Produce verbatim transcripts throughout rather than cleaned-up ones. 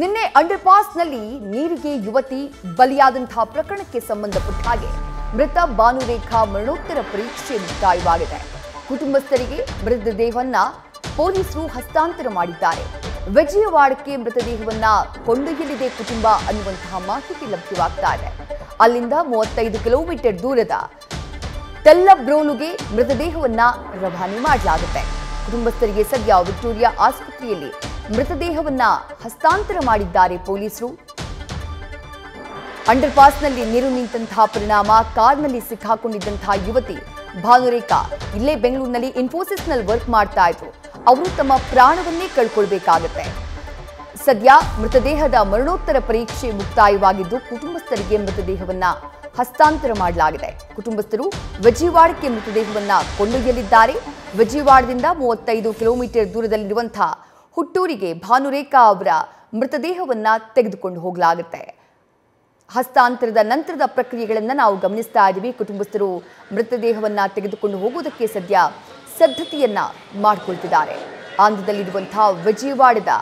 ನಿನ್ನೆ ಅಂಡರ್ಪಾಸ್ನಲ್ಲಿ ನೀರಿಗೆ ಯುವತಿ ಬಲಿಯಾದಂತಹ ಪ್ರಕರಣಕ್ಕೆ ಸಂಬಂಧಪಟ್ಟ ಹಾಗೆ ಮೃತ ಭಾನುರೇಖಾ ಮರಣೋತ್ತರ ಪರೀಕ್ಷೆ ಮುಕ್ತಾಯವಾಗಿದೆ. ಕುಟುಂಬಸ್ಥರಿಗೆ ಮೃತದೇಹವನ್ನ ಪೊಲೀಸರು ಹಸ್ತಾಂತರ ಮಾಡಿದ್ದಾರೆ. ವಿಜಯವಾಡಕ್ಕೆ ಮೃತದೇಹವನ್ನ ಕೊಂಡೊಯ್ಯಲಿದೆ ಕುಟುಂಬ ಅನ್ನುವಂತಹ ಮಾಹಿತಿ ಲಭ್ಯವಾಗ್ತಾ ಇದೆ. ಅಲ್ಲಿಂದ ಮೂವತ್ತೈದು ಕಿಲೋಮೀಟರ್ ದೂರದ ತೆಲ್ಲಬ್ರೋಲುಗೆ ಮೃತದೇಹವನ್ನ ರವಾನೆ ಮಾಡಲಾಗುತ್ತೆ. ಕುಟುಂಬಸ್ಥರಿಗೆ ಸದ್ಯ ವಿಕ್ಟೋರಿಯಾ ಆಸ್ಪತ್ರೆಯಲ್ಲಿ ಮೃತದೇಹವನ್ನ ಹಸ್ತಾಂತರ ಮಾಡಿದ್ದಾರೆ ಪೊಲೀಸರು. ಅಂಡರ್ಪಾಸ್ನಲ್ಲಿ ನೀರು ನಿಂತಹ ಪರಿಣಾಮ ಕಾರ್ನಲ್ಲಿ ಸಿಕ್ಕಾಕೊಂಡಿದ್ದಂತಹ ಯುವತಿ ಭಾನುರೇಖಾ ಇಲ್ಲೇ ಬೆಂಗಳೂರಿನಲ್ಲಿ ಇನ್ಫೋಸಿಸ್ನಲ್ಲಿ ವರ್ಕ್ ಮಾಡ್ತಾ ಇದ್ರು. ಅವರು ತಮ್ಮ ಪ್ರಾಣವನ್ನೇ ಕಳ್ಕೊಳ್ಬೇಕಾಗುತ್ತೆ. ಸದ್ಯ ಮೃತದೇಹದ ಮರಣೋತ್ತರ ಪರೀಕ್ಷೆ ಮುಕ್ತಾಯವಾಗಿದ್ದು ಕುಟುಂಬಸ್ಥರಿಗೆ ಮೃತದೇಹವನ್ನ ಹಸ್ತಾಂತರ ಮಾಡಲಾಗಿದೆ. ಕುಟುಂಬಸ್ಥರು ವಿಜಯವಾಡಕ್ಕೆ ಮೃತದೇಹವನ್ನ ಕೊಂಡೊಯ್ಯಲಿದ್ದಾರೆ. ವಿಜಯವಾಡದಿಂದ ಮೂವತ್ತೈದು ಕಿಲೋಮೀಟರ್ ದೂರದಲ್ಲಿರುವಂತಹ ಹುಟ್ಟೂರಿಗೆ ಭಾನುರೇಖಾ ಅವರ ಮೃತದೇಹವನ್ನ ತೆಗೆದುಕೊಂಡು ಹೋಗಲಾಗುತ್ತೆ. ಹಸ್ತಾಂತರದ ನಂತರದ ಪ್ರಕ್ರಿಯೆಗಳನ್ನು ನಾವು ಗಮನಿಸ್ತಾ ಇದ್ದೀವಿ. ಕುಟುಂಬಸ್ಥರು ಮೃತದೇಹವನ್ನು ತೆಗೆದುಕೊಂಡು ಹೋಗುವುದಕ್ಕೆ ಸದ್ಯ ಸಿದ್ಧತೆಯನ್ನು ಮಾಡಿಕೊಳ್ತಿದ್ದಾರೆ. ಆಂಧ್ರದಲ್ಲಿರುವಂತಹ ವಿಜಯವಾಡದ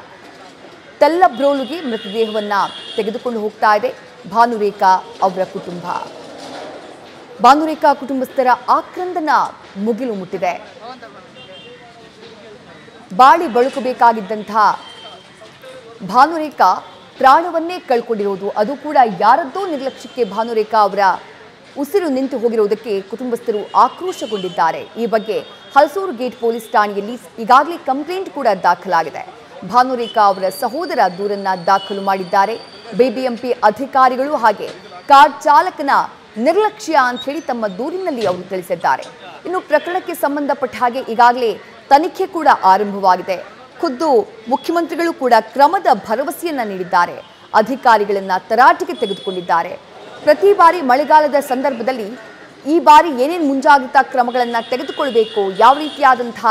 ತೆಲ್ಲಬ್ರೋಲುಗೆ ಮೃತದೇಹವನ್ನು ತೆಗೆದುಕೊಂಡು ಹೋಗ್ತಾ ಇದೆ ಭಾನುರೇಖಾ ಅವರ ಕುಟುಂಬ. ಭಾನುರೇಖಾ ಕುಟುಂಬಸ್ಥರ ಆಕ್ರಂದನ ಮುಗಿಲು ಮುಟ್ಟಿದೆ. ಬಾಳಿ ಬಳುಕಬೇಕಾಗಿದ್ದಂತಹ ಭಾನುರೇಖಾ ಪ್ರಾಣವನ್ನೇ ಕಳ್ಕೊಂಡಿರೋದು, ಅದು ಕೂಡ ಯಾರದ್ದೋ ನಿರ್ಲಕ್ಷ್ಯಕ್ಕೆ ಭಾನುರೇಖಾ ಅವರ ಉಸಿರು ನಿಂತು ಹೋಗಿರುವುದಕ್ಕೆ ಕುಟುಂಬಸ್ಥರು ಆಕ್ರೋಶಗೊಂಡಿದ್ದಾರೆ. ಈ ಬಗ್ಗೆ ಹಲಸೂರು ಗೇಟ್ ಪೊಲೀಸ್ ಠಾಣೆಯಲ್ಲಿ ಈಗಾಗಲೇ ಕಂಪ್ಲೇಂಟ್ ಕೂಡ ದಾಖಲಾಗಿದೆ. ಭಾನುರೇಖಾ ಅವರ ಸಹೋದರ ದೂರನ್ನ ದಾಖಲು ಮಾಡಿದ್ದಾರೆ. ಬಿಬಿಎಂಪಿ ಅಧಿಕಾರಿಗಳು ಹಾಗೆ ಕಾರ್ ಚಾಲಕನ ನಿರ್ಲಕ್ಷ್ಯ ಅಂತ ಹೇಳಿ ತಮ್ಮ ದೂರಿನಲ್ಲಿ ಅವರು ತಿಳಿಸಿದ್ದಾರೆ. ಇನ್ನು ಪ್ರಕರಣಕ್ಕೆ ಸಂಬಂಧಪಟ್ಟ ಹಾಗೆ ಈಗಾಗಲೇ ತನಿಖೆ ಕೂಡ ಆರಂಭವಾಗಿದೆ. ಖುದ್ದು ಮುಖ್ಯಮಂತ್ರಿಗಳು ಕೂಡ ಕ್ರಮದ ಭರವಸೆಯನ್ನ ನೀಡಿದ್ದಾರೆ. ಅಧಿಕಾರಿಗಳನ್ನ ತರಾಟೆಗೆ ತೆಗೆದುಕೊಂಡಿದ್ದಾರೆ. ಪ್ರತಿ ಬಾರಿ ಮಳೆಗಾಲದ ಸಂದರ್ಭದಲ್ಲಿ ಈ ಬಾರಿ ಏನೇನು ಮುಂಜಾಗ್ರತಾ ಕ್ರಮಗಳನ್ನ ತೆಗೆದುಕೊಳ್ಬೇಕು, ಯಾವ ರೀತಿಯಾದಂತಹ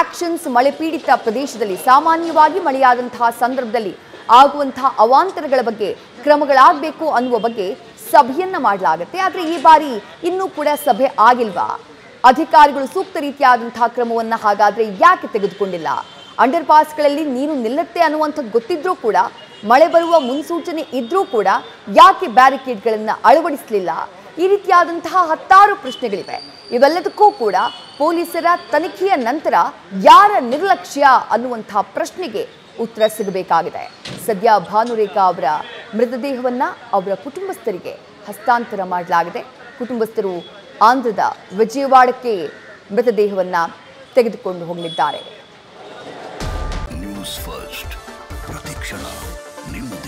ಆಕ್ಷನ್ಸ್ ಮಳೆ ಪೀಡಿತ ಪ್ರದೇಶದಲ್ಲಿ ಸಾಮಾನ್ಯವಾಗಿ ಮಳೆಯಾದಂತಹ ಸಂದರ್ಭದಲ್ಲಿ ಆಗುವಂತಹ ಅವಾಂತರಗಳ ಬಗ್ಗೆ ಕ್ರಮಗಳಾಗಬೇಕು ಅನ್ನುವ ಬಗ್ಗೆ ಸಭೆಯನ್ನ ಮಾಡಲಾಗುತ್ತೆ. ಆದರೆ ಈ ಬಾರಿ ಇನ್ನೂ ಕೂಡ ಸಭೆ ಆಗಿಲ್ವಾ? ಅಧಿಕಾರಿಗಳು ಸೂಕ್ತ ರೀತಿಯಾದಂತಹ ಕ್ರಮವನ್ನ ಹಾಗಾದ್ರೆ ಯಾಕೆ ತೆಗೆದುಕೊಂಡಿಲ್ಲ? ಅಂಡರ್ ಪಾಸ್ಗಳಲ್ಲಿ ನೀರು ನಿಲ್ಲತ್ತೆ ಅನ್ನುವಂಥದ್ದು ಗೊತ್ತಿದ್ರೂ ಕೂಡ, ಮಳೆ ಬರುವ ಮುನ್ಸೂಚನೆ ಇದ್ರೂ ಕೂಡ ಯಾಕೆ ಬ್ಯಾರಿಕೇಡ್ಗಳನ್ನು ಅಳವಡಿಸಲಿಲ್ಲ? ಈ ರೀತಿಯಾದಂತಹ ಹತ್ತಾರು ಪ್ರಶ್ನೆಗಳಿವೆ. ಇವೆಲ್ಲದಕ್ಕೂ ಕೂಡ ಪೊಲೀಸರ ತನಿಖೆಯ ನಂತರ ಯಾರ ನಿರ್ಲಕ್ಷ್ಯ ಅನ್ನುವಂತಹ ಪ್ರಶ್ನೆಗೆ ಉತ್ತರ ಸಿಗಬೇಕಾಗಿದೆ. ಸದ್ಯ ಭಾನುರೇಖಾ ಅವರ ಮೃತದೇಹವನ್ನು ಅವರ ಕುಟುಂಬಸ್ಥರಿಗೆ ಹಸ್ತಾಂತರ ಮಾಡಲಾಗಿದೆ. ಕುಟುಂಬಸ್ಥರು ಆಂಧ್ರದ ವಿಜಯವಾಡಕ್ಕೆ ಮೃತದೇಹವನ್ನು ತೆಗೆದುಕೊಂಡು ಹೋಗಲಿದ್ದಾರೆ. न्यूज़ फर्स्ट प्रतिक्षण न्यूज़।